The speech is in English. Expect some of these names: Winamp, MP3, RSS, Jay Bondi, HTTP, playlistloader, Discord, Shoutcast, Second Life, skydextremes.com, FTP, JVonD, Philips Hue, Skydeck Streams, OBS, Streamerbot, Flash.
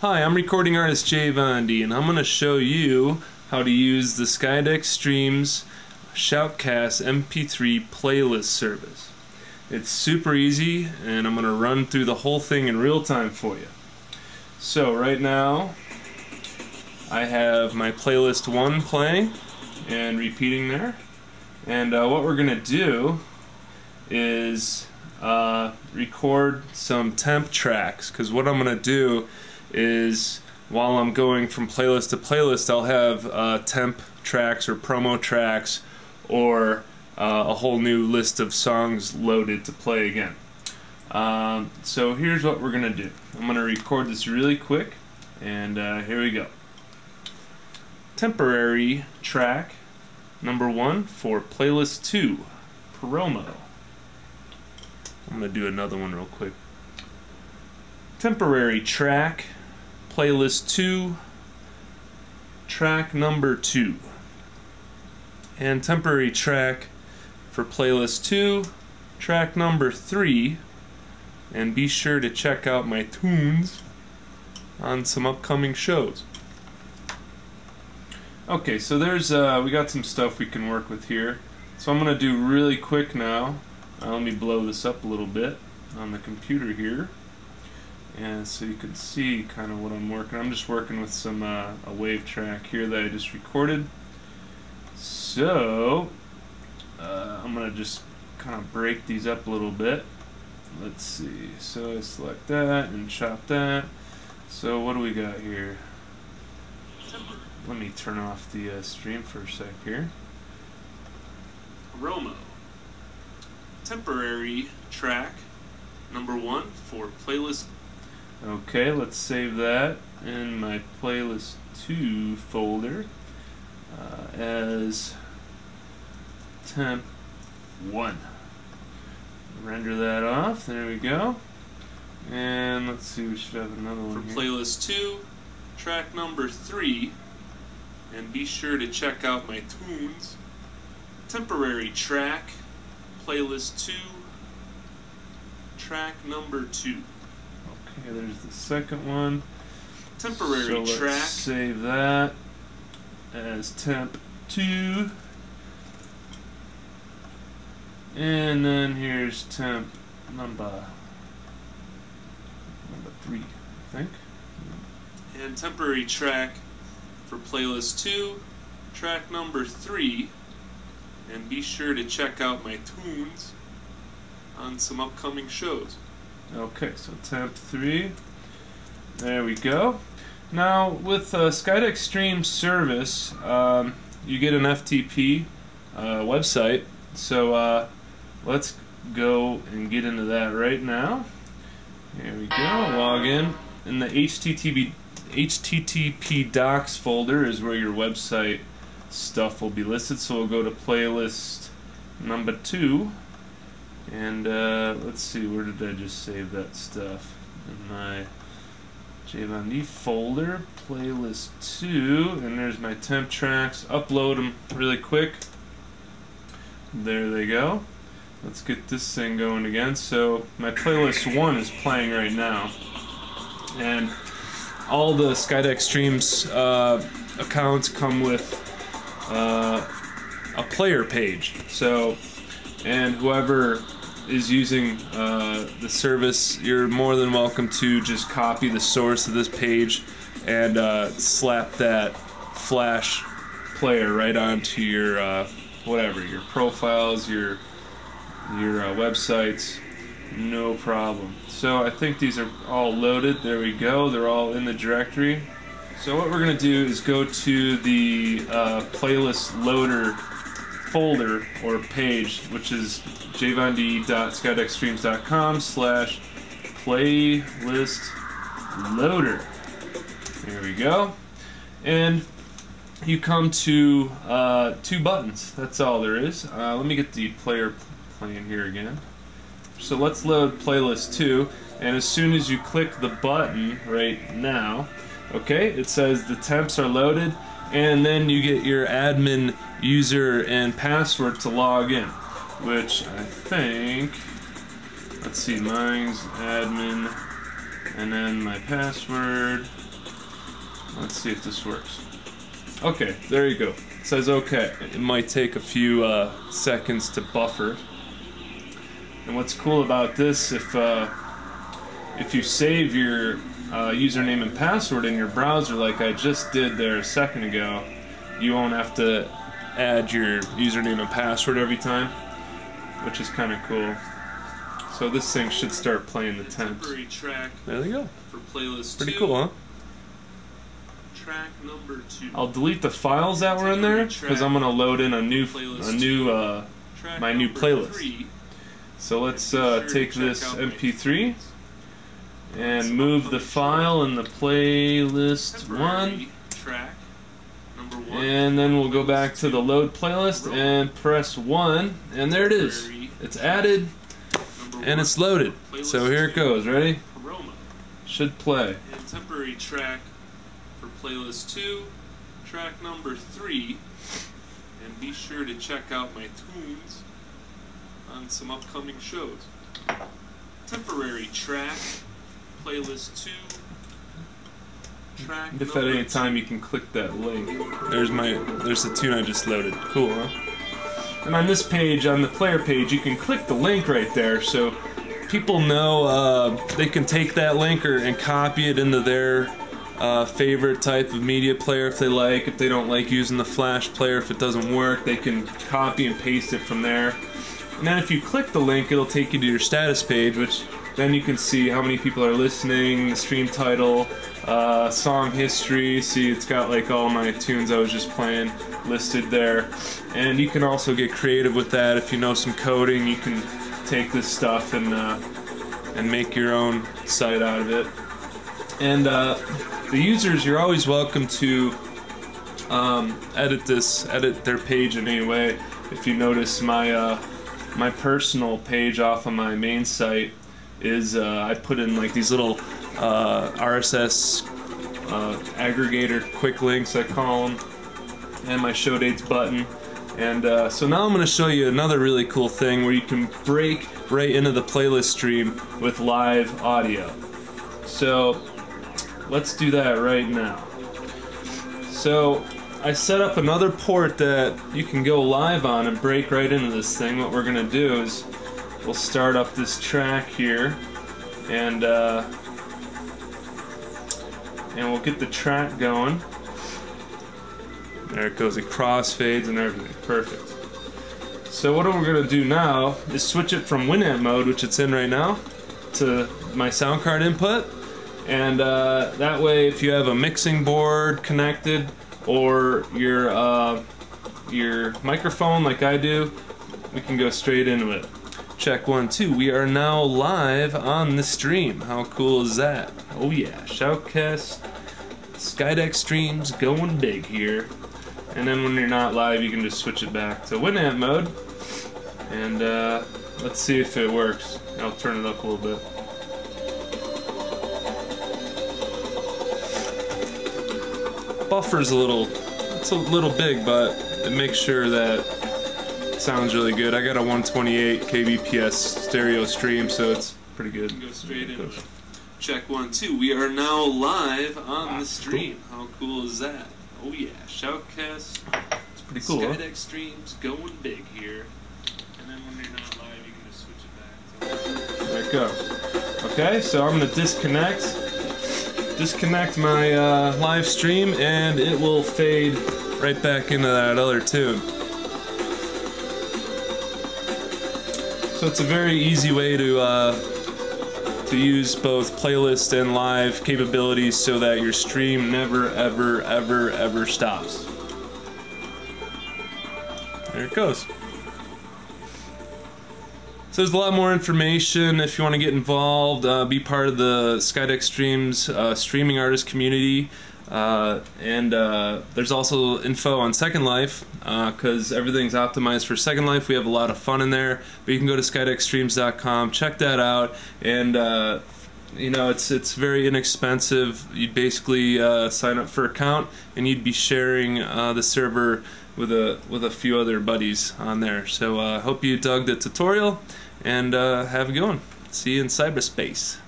Hi, I'm recording artist Jay Bondi, and I'm going to show you how to use the Skydeck Streams Shoutcast MP3 playlist service. It's super easy, and I'm going to run through the whole thing in real time for you. So right now I have my playlist 1 playing and repeating there, and what we're going to do is record some temp tracks, because what I'm going to do is while I'm going from playlist to playlist, I'll have temp tracks or promo tracks or a whole new list of songs loaded to play again. So here's what we're gonna do. I'm gonna record this really quick, and here we go. Temporary track number 1 for playlist 2, promo. I'm gonna do another one real quick. Temporary track, playlist 2, track number 2. And temporary track for playlist 2, track number 3. And be sure to check out my tunes on some upcoming shows. Okay, so there's we got some stuff we can work with here. So I'm gonna do really quick now. Let me blow this up a little bit on the computer here. And so you can see kind of what I'm working. I'm just working with some a wave track here that I just recorded. So I'm gonna just kind of break these up a little bit. Let's see. So I select that and chop that. So what do we got here? Let me turn off the stream for a sec here. Romo. Temporary track number 1 for playlist. Okay, let's save that in my playlist 2 folder as temp 1. Render that off. There we go. And let's see, we should have another one for playlist 2, track number 3, and be sure to check out my tunes. Temporary track, playlist 2. Track number 2. Okay, there's the second one. Temporary so let's track. Save that as temp 2. And then here's temp number 3, I think. And temporary track for playlist 2, track number 3, and be sure to check out my tunes on some upcoming shows. Okay, so temp 3. There we go. Now with Skydeck Stream service, you get an FTP website. So let's go and get into that right now. Here we go. Log in. In the HTTP docs folder is where your website stuff will be listed. So we'll go to playlist number 2. And let's see, where did I just save that stuff? In my JVonD folder, playlist 2, and there's my temp tracks. Upload them really quick. There they go. Let's get this thing going again. So my playlist 1 is playing right now, and all the Skydeck Streams accounts come with a player page. So. And whoever is using the service, you're more than welcome to just copy the source of this page and slap that Flash player right onto your whatever, your profiles, your websites, no problem. So I think these are all loaded. There we go. They're all in the directory. So what we're gonna do is go to the playlist loader folder or page, which is jvond.skydextremes.com/playlist loader. Here we go. And you come to 2 buttons. That's all there is. Let me get the player playing here again. So let's load playlist 2, and as soon as you click the button right now, okay, it says the temps are loaded, and then you get your admin user and password to log in, which I think, let's see, mine's admin and then my password Let's see if this works. Okay, there you go. It says okay. It might take a few seconds to buffer. And what's cool about this, if you save your username and password in your browser like I just did there a second ago, you won't have to add your username and password every time, which is kind of cool. So this thing should start playing the temps. There they go. Pretty cool, huh? Track number 2. I'll delete the files that were in there because I'm gonna load in my new playlist. So let's take this MP3 and move the file in the playlist 1. And then we'll go back to the load playlist and press 1, and there it is. It's added and it's loaded. So here it goes. Ready? Should play. Temporary track for playlist 2, track number 3, and be sure to check out my tunes on some upcoming shows. Temporary track, playlist 2. If at any time you can click that link. There's the tune I just loaded. Cool, huh? And on this page, on the player page, you can click the link right there, so people know they can take that link and copy it into their favorite type of media player if they like. If they don't like using the Flash player, if it doesn't work, they can copy and paste it from there. And then if you click the link, it'll take you to your status page, which then you can see how many people are listening, the stream title, song history. See, it's got like all my tunes I was just playing listed there. And you can also get creative with that. If you know some coding, you can take this stuff and make your own site out of it. And the users, you're always welcome to edit their page in any way. If you notice, my personal page off of my main site is I put in like these little RSS aggregator quick links, I call them, and my show dates button. And so now I'm going to show you another really cool thing where you can break right into the playlist stream with live audio. So let's do that right now. So I set up another port that you can go live on and break right into this thing. What we're going to do is we'll start up this track here, and we'll get the track going. There it goes, it crossfades and everything. Perfect. So what we're going to do now is switch it from Winamp mode, which it's in right now, to my sound card input. And that way, if you have a mixing board connected or your microphone like I do, we can go straight into it. Check 1, 2. We are now live on the stream. How cool is that? Oh yeah, Shoutcast, Skydeck Streams going big here. And then when you're not live, you can just switch it back to Winamp mode. And let's see if it works. I'll turn it up a little bit. Buffer's a little, it's a little big, but it makes sure that sounds really good. I got a 128 kbps stereo stream, so it's pretty good. Go straight in. Check 1, 2. We are now live on the stream. Cool. How cool is that? Oh yeah, Shoutcast. It's pretty cool. Skydeck Streams going big here. And then when you're not live, you can just switch it back. There it goes. Okay, so I'm gonna disconnect my live stream, and it will fade right back into that other tune. So it's a very easy way to use both playlist and live capabilities so that your stream never, ever, ever, ever stops. There it goes. So there's a lot more information if you want to get involved, be part of the Skydeck Streams streaming artist community. And there's also info on Second Life, because everything's optimized for Second Life. We have a lot of fun in there, but you can go to skydextremes.com, check that out, and you know, it's very inexpensive. You basically sign up for an account, and you'd be sharing the server with a few other buddies on there. So I hope you dug the tutorial, and have a good one. See you in cyberspace.